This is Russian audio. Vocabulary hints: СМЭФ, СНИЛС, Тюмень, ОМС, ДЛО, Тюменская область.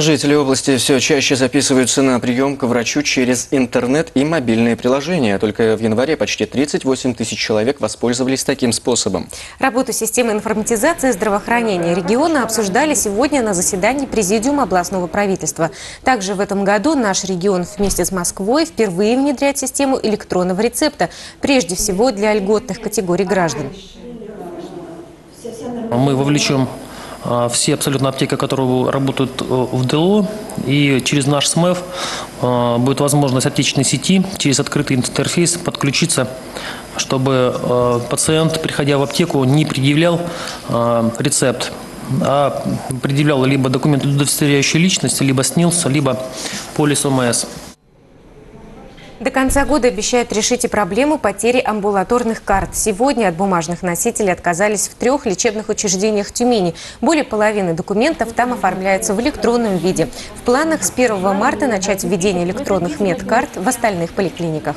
Жители области все чаще записываются на прием к врачу через интернет и мобильные приложения. Только в январе почти 38 тысяч человек воспользовались таким способом. Работу системы информатизации здравоохранения региона обсуждали сегодня на заседании Президиума областного правительства. Также в этом году наш регион вместе с Москвой впервые внедряет систему электронного рецепта, прежде всего для льготных категорий граждан. Мы вовлечем все абсолютно аптеки, которые работают в ДЛО, и через наш СМЭФ будет возможность аптечной сети через открытый интерфейс подключиться, чтобы пациент, приходя в аптеку, не предъявлял рецепт, а предъявлял либо документ, удостоверяющий личность, либо СНИЛС, либо полис ОМС. До конца года обещают решить и проблему потери амбулаторных карт. Сегодня от бумажных носителей отказались в 3 лечебных учреждениях Тюмени. Более половины документов там оформляются в электронном виде. В планах с 1 марта начать введение электронных медкарт в остальных поликлиниках.